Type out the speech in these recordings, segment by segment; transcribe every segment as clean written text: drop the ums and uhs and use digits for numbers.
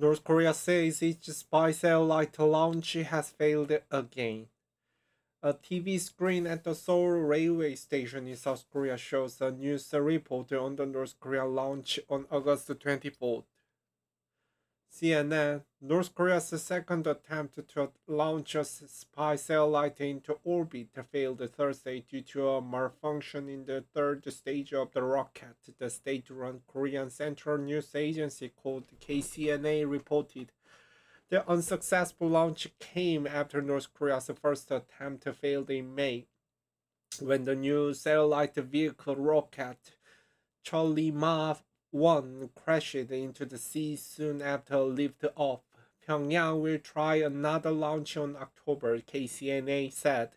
North Korea says its spy satellite launch has failed again. A TV screen at the Seoul railway station in South Korea shows a news report on the North Korea launch on August 24th. CNN, North Korea's second attempt to launch a spy satellite into orbit failed Thursday due to a malfunction in the third stage of the rocket, the state-run Korean central news agency called KCNA reported. The unsuccessful launch came after North Korea's first attempt failed in May, when the new satellite vehicle rocket, Chollima One, crashed into the sea soon after liftoff. Pyongyang will try another launch on October, KCNA said.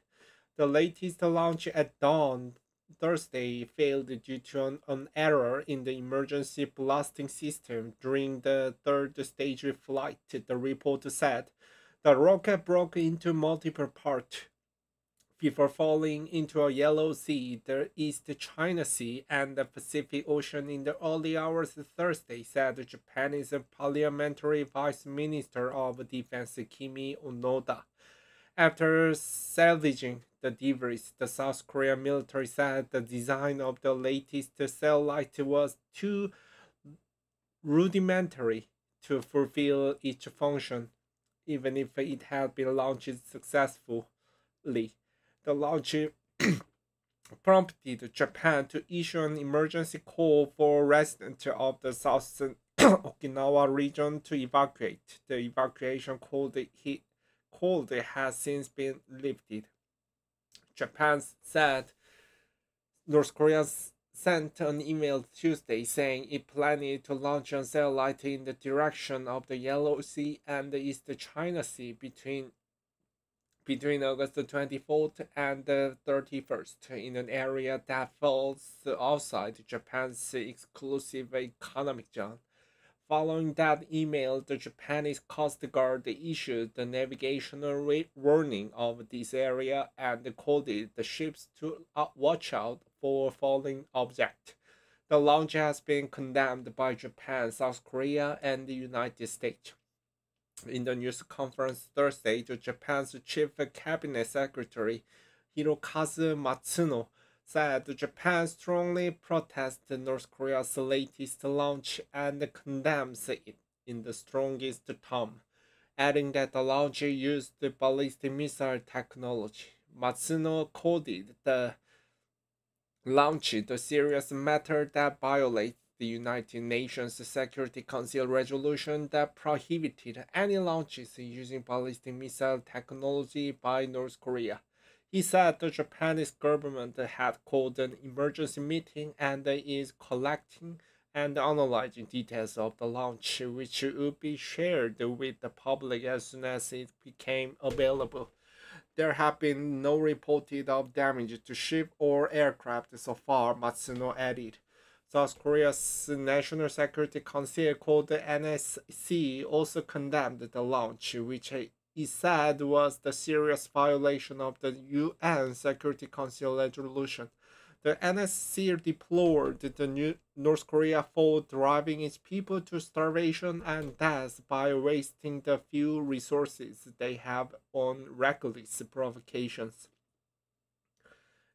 The latest launch at dawn Thursday failed due to an error in the emergency blasting system during the third stage flight, the report said. The rocket broke into multiple parts before falling into a yellow sea, the East China Sea, and the Pacific Ocean in the early hours Thursday, said Japan's Parliamentary Vice Minister of Defense Kimi Onoda. After salvaging the debris, the South Korean military said the design of the latest satellite was too rudimentary to fulfill its function, even if it had been launched successfully. The launch prompted Japan to issue an emergency call for residents of the South Okinawa region to evacuate. The evacuation call has since been lifted. Japan said North Korea sent an email Tuesday saying it planned to launch a satellite in the direction of the Yellow Sea and the East China Sea between August 24th and 31st, in an area that falls outside Japan's exclusive economic zone. Following that email, the Japanese Coast Guard issued the navigational warning of this area and called it the ships to watch out for falling objects. The launch has been condemned by Japan, South Korea, and the United States. In the news conference Thursday, Japan's Chief Cabinet Secretary Hirokazu Matsuno said Japan strongly protests North Korea's latest launch and condemns it in the strongest terms, adding that the launch used ballistic missile technology. Matsuno called it the launch a serious matter that violates the United Nations Security Council resolution that prohibited any launches using ballistic missile technology by North Korea. He said the Japanese government had called an emergency meeting and is collecting and analyzing details of the launch, which would be shared with the public as soon as it became available. There have been no reports of damage to ship or aircraft so far, Matsuno added. South Korea's National Security Council, called the NSC, also condemned the launch, which it said was the serious violation of the UN Security Council resolution. The NSC deplored the North Korea for driving its people to starvation and death by wasting the few resources they have on reckless provocations.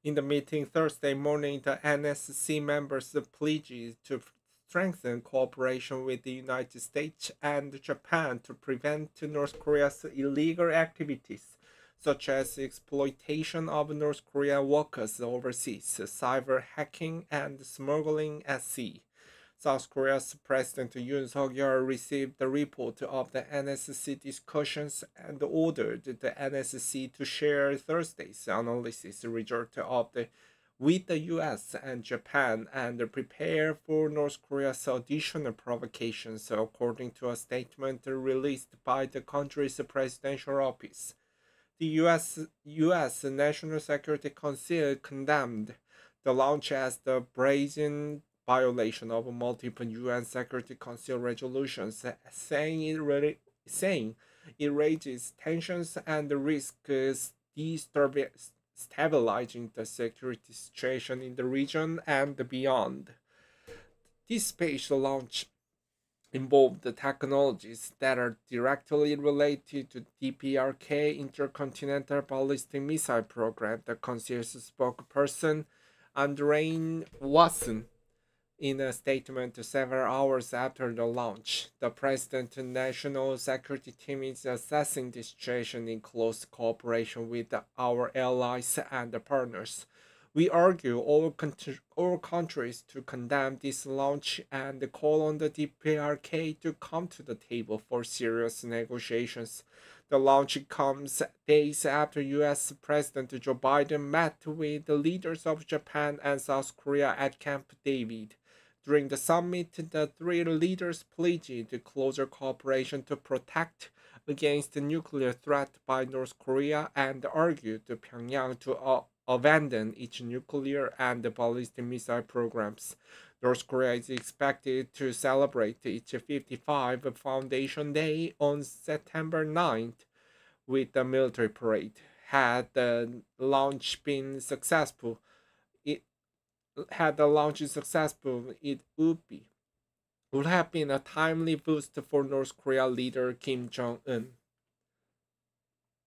In the meeting Thursday morning, the NSC members pledged to strengthen cooperation with the United States and Japan to prevent North Korea's illegal activities, such as exploitation of North Korean workers overseas, cyber hacking, and smuggling at sea. South Korea's President Yoon Suk Yeol received the report of the NSC discussions and ordered the NSC to share Thursday's analysis result with the US and Japan and prepare for North Korea's additional provocations, according to a statement released by the country's presidential office. The US National Security Council condemned the launch as the brazen violation of multiple UN Security Council resolutions, saying it raises tensions and risks destabilizing the security situation in the region and beyond. This special launch involve the technologies that are directly related to DPRK intercontinental ballistic missile program, the Council's spokesperson Andrein Watson, in a statement several hours after the launch. The President's National Security Team is assessing the situation in close cooperation with our allies and partners. We urge all countries to condemn this launch and call on the DPRK to come to the table for serious negotiations. The launch comes days after U.S. President Joe Biden met with the leaders of Japan and South Korea at Camp David. During the summit, the three leaders pledged to closer cooperation to protect against the nuclear threat by North Korea and argued to Pyongyang to abandon its nuclear and ballistic missile programs. North Korea is expected to celebrate its 55th Foundation Day on September 9th with a military parade. Had the launch been successful, it would have been a timely boost for North Korea leader Kim Jong-un.